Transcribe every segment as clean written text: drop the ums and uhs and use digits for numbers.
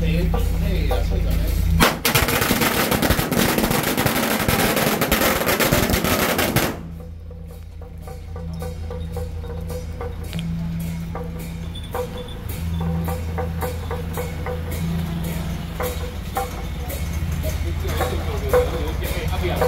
Hãy subscribe cho kênh Ghiền Mì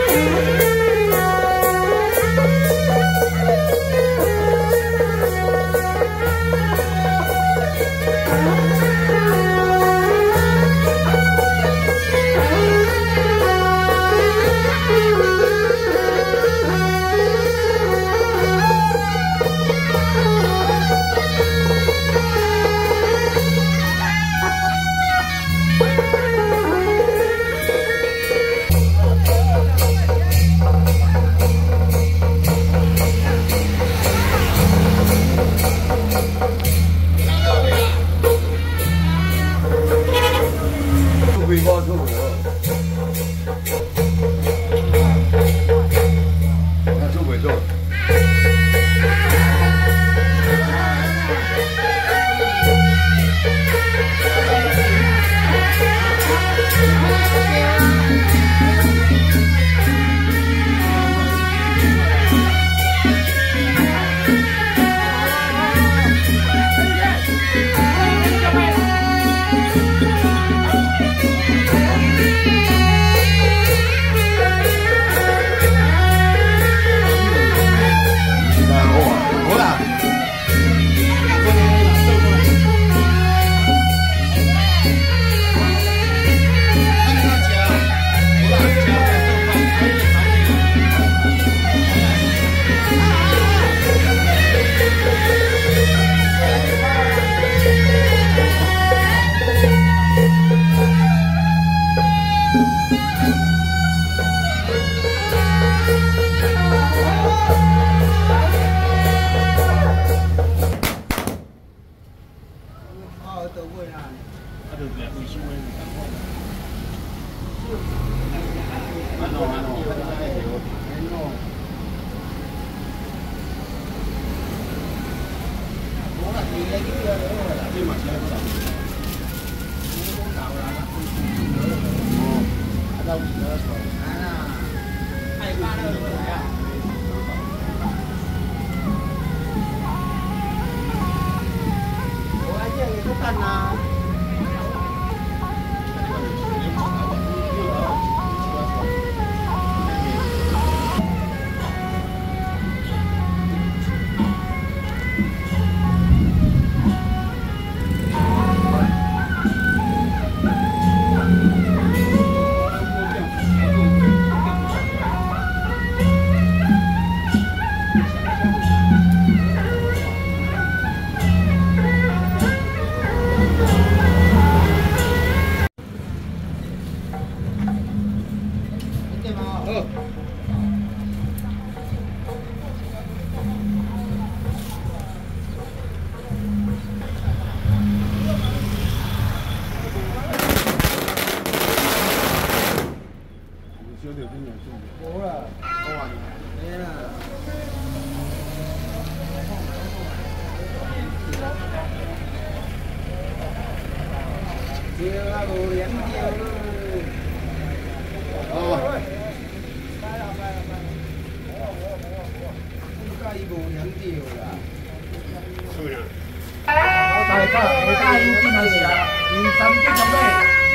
Gõ để không bỏ lỡ những video hấp dẫn.